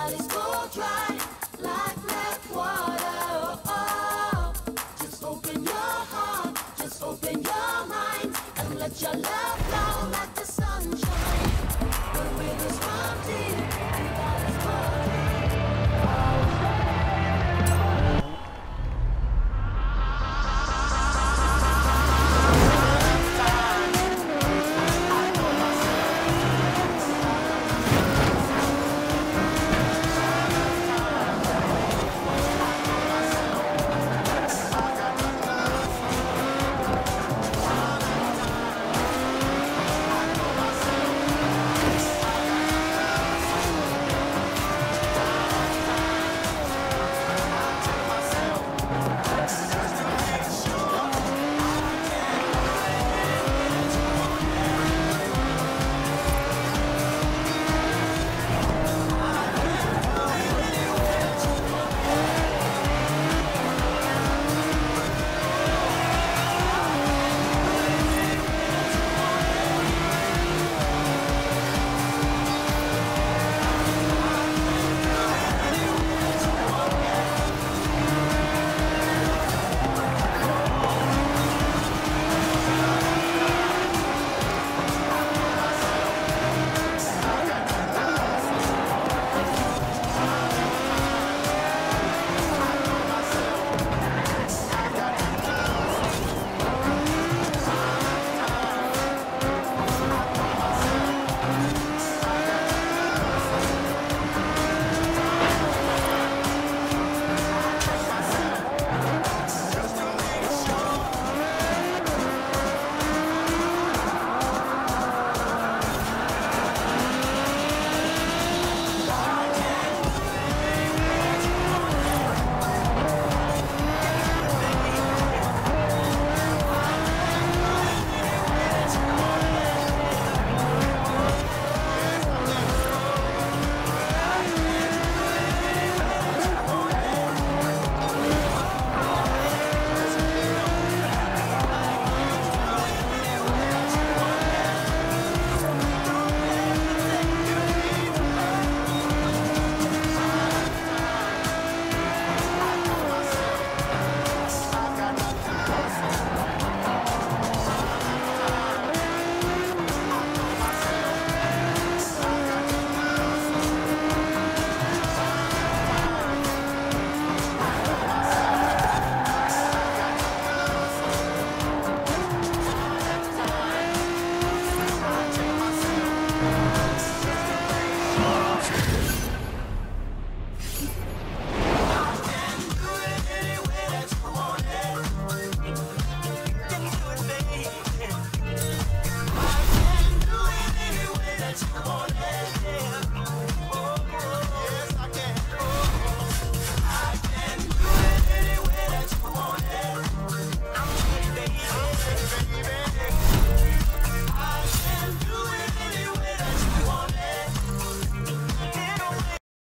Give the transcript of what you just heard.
All is gold dry.